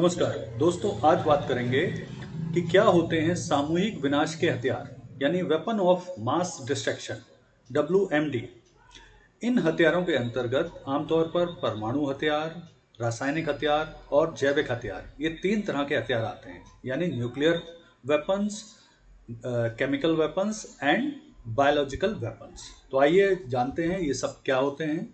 नमस्कार दोस्तों, आज बात करेंगे कि क्या होते हैं सामूहिक विनाश के हथियार यानी weapon of mass destruction WMD। इन हथियारों के अंतर्गत आमतौर पर परमाणु हथियार, रासायनिक हथियार और जैविक हथियार, ये तीन तरह के हथियार आते हैं यानी nuclear weapons, chemical weapons and biological weapons. तो आइए जानते हैं ये सब क्या होते हैं।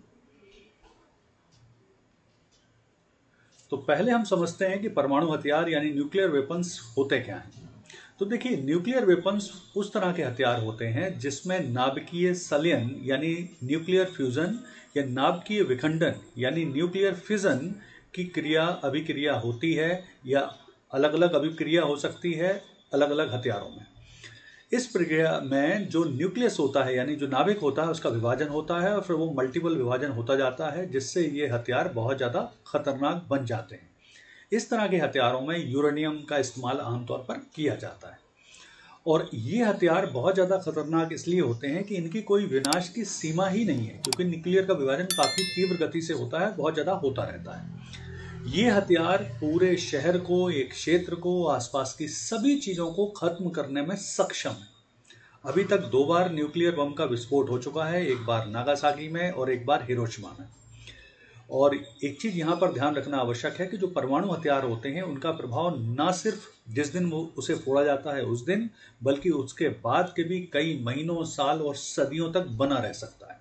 तो पहले हम समझते हैं कि परमाणु हथियार यानी न्यूक्लियर वेपन्स होते क्या हैं। तो देखिए, न्यूक्लियर वेपन्स उस तरह के हथियार होते हैं जिसमें नाभिकीय संलयन यानी न्यूक्लियर फ्यूजन या नाभिकीय विखंडन यानी न्यूक्लियर फिजन की अभिक्रिया होती है या अलग अलग अभिक्रिया हो सकती है अलग अलग हथियारों में। इस प्रक्रिया में जो न्यूक्लियस होता है यानी जो नाभिक होता है उसका विभाजन होता है और फिर वो मल्टीपल विभाजन होता जाता है, जिससे ये हथियार बहुत ज़्यादा खतरनाक बन जाते हैं। इस तरह के हथियारों में यूरेनियम का इस्तेमाल आमतौर पर किया जाता है और ये हथियार बहुत ज़्यादा खतरनाक इसलिए होते हैं कि इनकी कोई विनाश की सीमा ही नहीं है, क्योंकि न्यूक्लियर का विभाजन काफ़ी तीव्र गति से होता है, बहुत ज़्यादा होता रहता है। ये हथियार पूरे शहर को, एक क्षेत्र को, आसपास की सभी चीज़ों को ख़त्म करने में सक्षम है। अभी तक 2 बार न्यूक्लियर बम का विस्फोट हो चुका है, एक बार नागासाकी में और एक बार हिरोशिमा में। और एक चीज़ यहाँ पर ध्यान रखना आवश्यक है कि जो परमाणु हथियार होते हैं उनका प्रभाव ना सिर्फ जिस दिन वो उसे फोड़ा जाता है उस दिन, बल्कि उसके बाद के भी कई महीनों, साल और सदियों तक बना रह सकता है।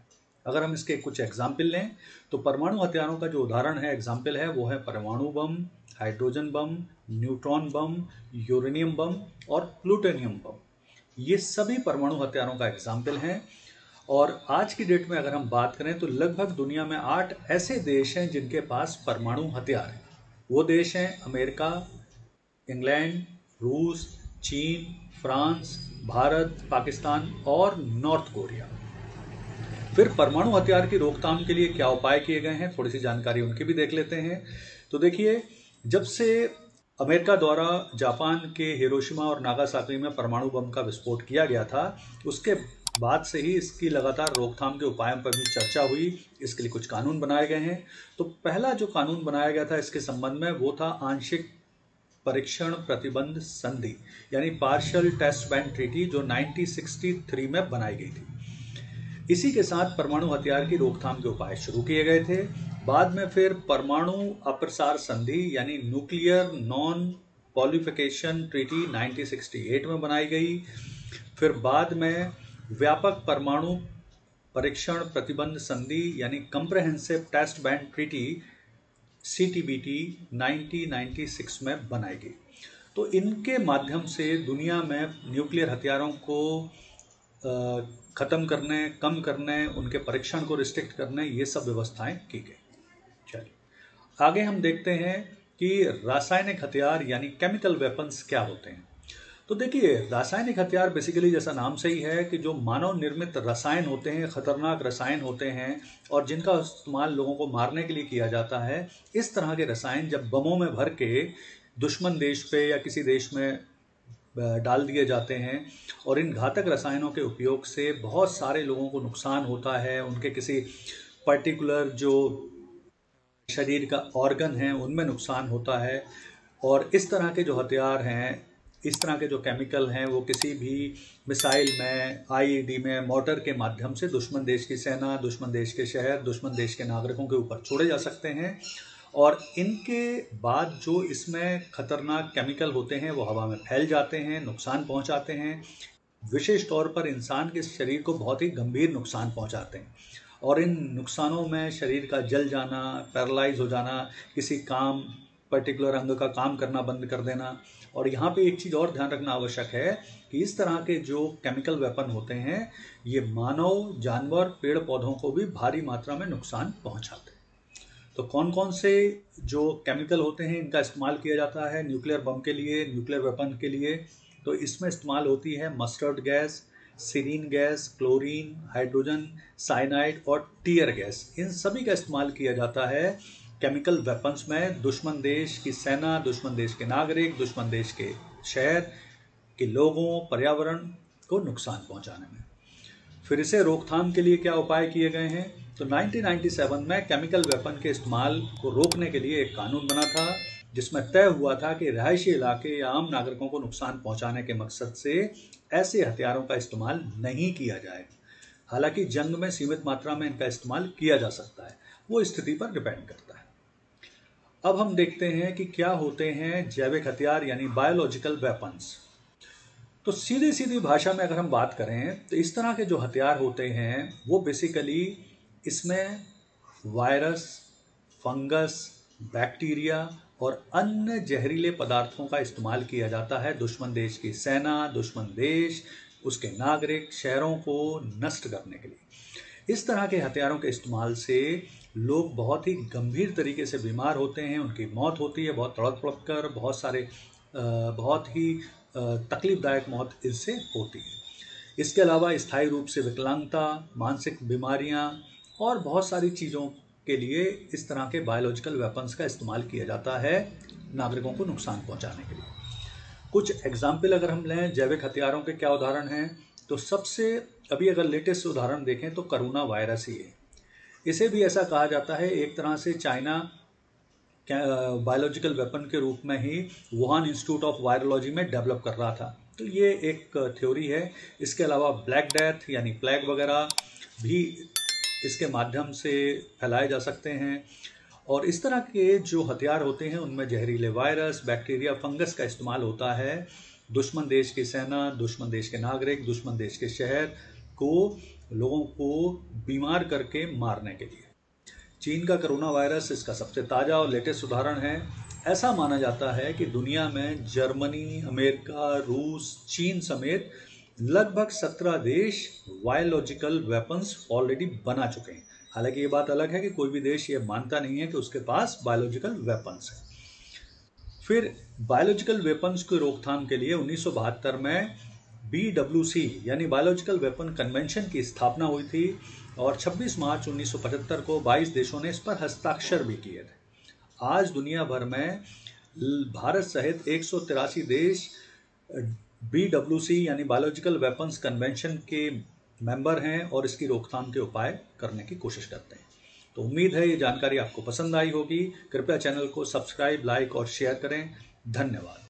अगर हम इसके कुछ एग्जाम्पल लें तो परमाणु हथियारों का जो उदाहरण है, एग्जाम्पल है, वो है परमाणु bomb, hydrogen bomb, neutron bomb, uranium bomb और प्लूटोनियम बम। ये सभी परमाणु हथियारों का एग्जाम्पल हैं। और आज की डेट में अगर हम बात करें तो लगभग दुनिया में 8 ऐसे देश हैं जिनके पास परमाणु हथियार हैं। वो देश हैं अमेरिका, इंग्लैंड, रूस, चीन, फ्रांस, भारत, पाकिस्तान और नॉर्थ कोरिया। फिर परमाणु हथियार की रोकथाम के लिए क्या उपाय किए गए हैं, थोड़ी सी जानकारी उनकी भी देख लेते हैं। तो देखिए, जब से अमेरिका द्वारा जापान के हिरोशिमा और नागासाकी में परमाणु बम का विस्फोट किया गया था, उसके बाद से ही इसकी लगातार रोकथाम के उपायों पर भी चर्चा हुई। इसके लिए कुछ कानून बनाए गए हैं। तो पहला जो कानून बनाया गया था इसके संबंध में वो था आंशिक परीक्षण प्रतिबंध संधि यानी पार्शियल टेस्ट बैन ट्रीटी, जो 1963 में बनाई गई थी। इसी के साथ परमाणु हथियार की रोकथाम के उपाय शुरू किए गए थे। बाद में फिर परमाणु अप्रसार संधि यानी न्यूक्लियर नॉन पॉलिफिकेशन ट्रीटी 1968 में बनाई गई। फिर बाद में व्यापक परमाणु परीक्षण प्रतिबंध संधि यानी comprehensive test ban treaty CTBT 1996 में बनाई गई। तो इनके माध्यम से दुनिया में न्यूक्लियर हथियारों को ख़त्म करने, कम करने, उनके परीक्षण को रिस्ट्रिक्ट करने, ये सब व्यवस्थाएं की गई। चलिए आगे हम देखते हैं कि रासायनिक हथियार यानी केमिकल वेपन्स क्या होते हैं। तो देखिए, रासायनिक हथियार बेसिकली जैसा नाम से ही है कि जो मानव निर्मित रसायन होते हैं, खतरनाक रसायन होते हैं और जिनका इस्तेमाल लोगों को मारने के लिए किया जाता है। इस तरह के रसायन जब बमों में भर के दुश्मन देश पे या किसी देश में डाल दिए जाते हैं और इन घातक रसायनों के उपयोग से बहुत सारे लोगों को नुकसान होता है। उनके किसी पर्टिकुलर जो शरीर का ऑर्गन है उनमें नुकसान होता है। और इस तरह के जो हथियार हैं, इस तरह के जो केमिकल हैं, वो किसी भी मिसाइल में, IED में, मोटर के माध्यम से दुश्मन देश की सेना, दुश्मन देश के शहर, दुश्मन देश के नागरिकों के ऊपर छोड़े जा सकते हैं। और इनके बाद जो इसमें खतरनाक केमिकल होते हैं वो हवा में फैल जाते हैं, नुकसान पहुंचाते हैं, विशेष तौर पर इंसान के शरीर को बहुत ही गंभीर नुकसान पहुंचाते हैं। और इन नुकसानों में शरीर का जल जाना, पैरालाइज हो जाना, किसी काम, पर्टिकुलर अंग का काम करना बंद कर देना। और यहाँ पे एक चीज़ और ध्यान रखना आवश्यक है कि इस तरह के जो केमिकल वेपन होते हैं ये मानव, जानवर, पेड़ पौधों को भी भारी मात्रा में नुकसान पहुँचाते हैं। तो कौन कौन से जो केमिकल होते हैं इनका इस्तेमाल किया जाता है न्यूक्लियर बम के लिए, न्यूक्लियर वेपन के लिए? तो इसमें इस्तेमाल होती है mustard gas, sarin gas, chlorine, hydrogen cyanide और टीयर गैस। इन सभी का इस्तेमाल किया जाता है केमिकल वेपन्स में। दुश्मन देश की सेना, दुश्मन देश के नागरिक, दुश्मन देश के शहर के लोगों, पर्यावरण को नुकसान पहुँचाने में। फिर इसे रोकथाम के लिए क्या उपाय किए गए हैं? तो 1997 में केमिकल वेपन के इस्तेमाल को रोकने के लिए एक कानून बना था जिसमें तय हुआ था कि रिहायशी इलाके या आम नागरिकों को नुकसान पहुंचाने के मकसद से ऐसे हथियारों का इस्तेमाल नहीं किया जाए। हालांकि जंग में सीमित मात्रा में इनका इस्तेमाल किया जा सकता है, वो स्थिति पर डिपेंड करता है। अब हम देखते हैं कि क्या होते हैं जैविक हथियार यानी बायोलॉजिकल वेपन्स। तो सीधी सीधी भाषा में अगर हम बात करें तो इस तरह के जो हथियार होते हैं वो बेसिकली इसमें वायरस, फंगस, बैक्टीरिया और अन्य जहरीले पदार्थों का इस्तेमाल किया जाता है दुश्मन देश की सेना, दुश्मन देश, उसके नागरिक, शहरों को नष्ट करने के लिए। इस तरह के हथियारों के इस्तेमाल से लोग बहुत ही गंभीर तरीके से बीमार होते हैं, उनकी मौत होती है बहुत तड़प कर, बहुत ही तकलीफदायक मौत इससे होती है। इसके अलावा स्थायी रूप से विकलांगता, मानसिक बीमारियां और बहुत सारी चीज़ों के लिए इस तरह के बायोलॉजिकल वेपन्स का इस्तेमाल किया जाता है नागरिकों को नुकसान पहुंचाने के लिए। कुछ एग्जाम्पल अगर हम लें जैविक हथियारों के क्या उदाहरण हैं, तो सबसे अभी अगर लेटेस्ट उदाहरण देखें तो कोरोना वायरस ही है। इसे भी ऐसा कहा जाता है, एक तरह से चाइना बायोलॉजिकल वेपन के रूप में ही वुहान इंस्टीट्यूट ऑफ वायरोलॉजी में डेवलप कर रहा था। तो ये एक थ्योरी है। इसके अलावा ब्लैक डेथ यानी प्लेग वगैरह भी इसके माध्यम से फैलाए जा सकते हैं। और इस तरह के जो हथियार होते हैं उनमें जहरीले वायरस, बैक्टीरिया, फंगस का इस्तेमाल होता है दुश्मन देश की सेना, दुश्मन देश के नागरिक, दुश्मन देश के शहर को, लोगों को बीमार करके मारने के लिए। चीन का कोरोना वायरस इसका सबसे ताज़ा और लेटेस्ट उदाहरण है। ऐसा माना जाता है कि दुनिया में जर्मनी, अमेरिका, रूस, चीन समेत लगभग 17 देश बायोलॉजिकल वेपन्स ऑलरेडी बना चुके हैं। हालांकि ये बात अलग है कि कोई भी देश ये मानता नहीं है कि उसके पास बायोलॉजिकल वेपन्स है। फिर बायोलॉजिकल वेपन्स की रोकथाम के लिए 1972 में BWC यानी बायोलॉजिकल वेपन कन्वेंशन की स्थापना हुई थी और 26 मार्च 1975 को 22 देशों ने इस पर हस्ताक्षर भी किए थे। आज दुनिया भर में भारत सहित 183 देश BWC यानी बायोलॉजिकल वेपन्स कन्वेंशन के मेंबर हैं और इसकी रोकथाम के उपाय करने की कोशिश करते हैं। तो उम्मीद है ये जानकारी आपको पसंद आई होगी। कृपया चैनल को सब्सक्राइब, लाइक और शेयर करें। धन्यवाद।